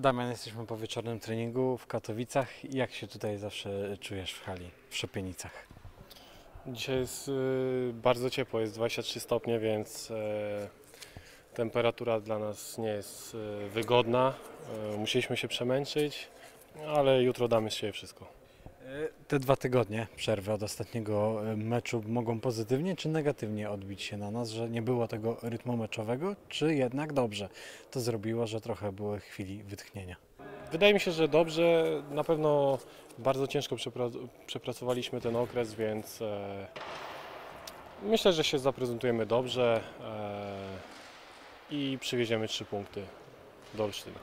Damian, jesteśmy po wieczornym treningu w Katowicach. Jak się tutaj zawsze czujesz w hali, w Szopienicach? Dzisiaj jest bardzo ciepło, jest 23 stopnie, więc temperatura dla nas nie jest wygodna. Musieliśmy się przemęczyć, ale jutro damy z siebie wszystko. Te 2 tygodnie przerwy od ostatniego meczu mogą pozytywnie czy negatywnie odbić się na nas, że nie było tego rytmu meczowego, czy jednak dobrze to zrobiło, że trochę było chwili wytchnienia? Wydaje mi się, że dobrze. Na pewno bardzo ciężko przepracowaliśmy ten okres, więc myślę, że się zaprezentujemy dobrze i przywieziemy 3 punkty do Olsztyna.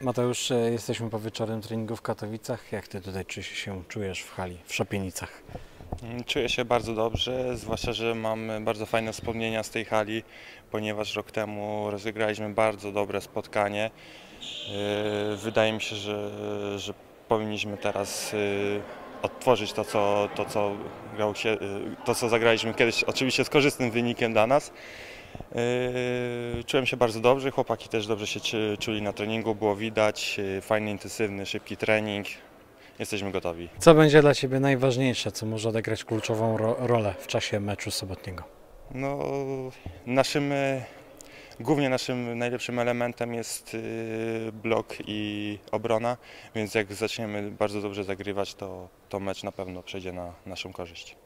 Mateusz, jesteśmy po wieczornym treningu w Katowicach. Jak Ty tutaj się czujesz w hali, w Szopienicach? Czuję się bardzo dobrze, zwłaszcza, że mam bardzo fajne wspomnienia z tej hali, ponieważ rok temu rozegraliśmy bardzo dobre spotkanie. Wydaje mi się, że powinniśmy teraz odtworzyć to, co zagraliśmy kiedyś, oczywiście z korzystnym wynikiem dla nas. Czułem się bardzo dobrze, chłopaki też dobrze się czuli na treningu, było widać, fajny, intensywny, szybki trening, jesteśmy gotowi. Co będzie dla Ciebie najważniejsze, co może odegrać kluczową rolę w czasie meczu sobotniego? No, głównie naszym najlepszym elementem jest blok i obrona, więc jak zaczniemy bardzo dobrze zagrywać, to mecz na pewno przejdzie na naszą korzyść.